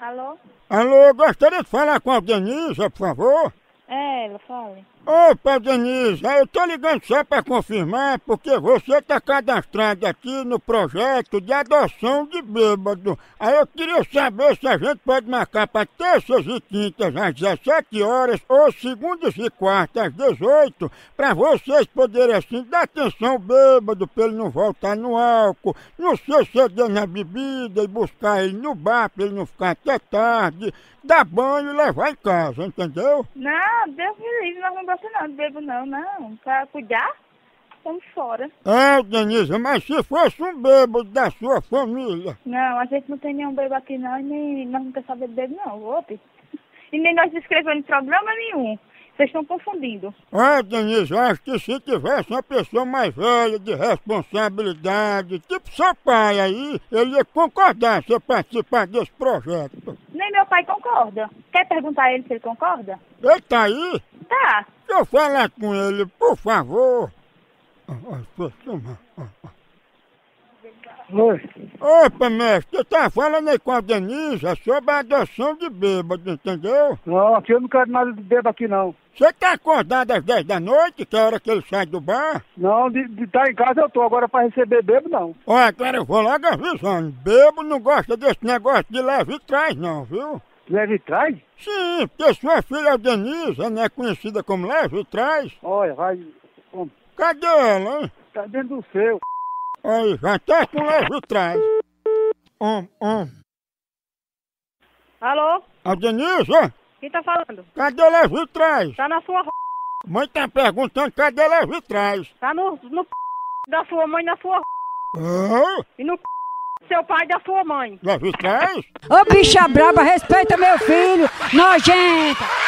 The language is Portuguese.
Alô? Alô, gostaria de falar com a Denise, por favor? É, ela fala. Opa, Denise, eu tô ligando só pra confirmar, porque você tá cadastrada aqui no projeto de adoção de bêbado. Aí eu queria saber se a gente pode marcar pra terças e quintas às 17 horas ou segundas e quartas às 18, pra vocês poderem assim dar atenção ao bêbado pra ele não voltar no álcool, não se exceder na bebida e buscar ele no bar pra ele não ficar até tarde, dar banho e levar em casa, entendeu? Não, Deus me livre, nós não não bebo não, pra cuidar, estamos fora. É, Denise, mas se fosse um bêbado da sua família? Não, a gente não tem nenhum bêbado aqui não, e nem nós não quer saber de bêbado não, opa. E nem nós descrevemos problema nenhum. Vocês estão confundindo. Ah, Denise, eu acho que se tivesse uma pessoa mais velha, de responsabilidade, tipo seu pai aí, ele ia concordar se participar desse projeto. Nem meu pai concorda. Quer perguntar a ele se ele concorda? Ele tá aí? Tá. Deixa eu falar com ele, por favor. Oi. Opa, mestre, eu tava falando aí com a Denise sobre a adoção de bêbado, entendeu? Não, aqui eu não quero nada de bêbado aqui não. Você tá acordado às 10 da noite, que é a hora que ele sai do bar? Não, de estar em casa eu tô, agora pra receber bêbado não. Olha, agora eu vou logo avisando, bêbado não gosta desse negócio de leva e traz não, viu? Leva e traz? Sim, porque sua filha Denise, né, conhecida como leva e traz. Olha, vai... Cadê ela, hein? Tá dentro do seu... Aí, já tá com leva e traz. Alô? A Denise? Quem tá falando? Cadê leva e traz? Tá na sua r... Mãe tá perguntando cadê leva e traz? Tá no p... da sua mãe, na sua r... E no p... seu pai, da sua mãe. Leva e traz? Ô bicha braba, respeita meu filho, nojenta!